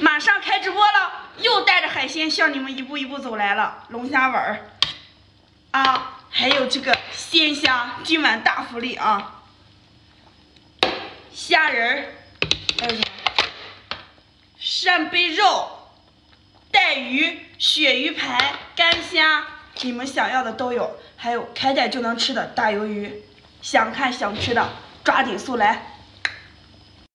马上开直播了，又带着海鲜向你们一步一步走来了。龙虾丸儿啊，还有这个鲜虾，今晚大福利啊！虾仁儿，还有啥？扇贝肉、带鱼、鳕鱼排、干虾，你们想要的都有。还有开袋就能吃的大鱿鱼，想看想吃的抓紧速来！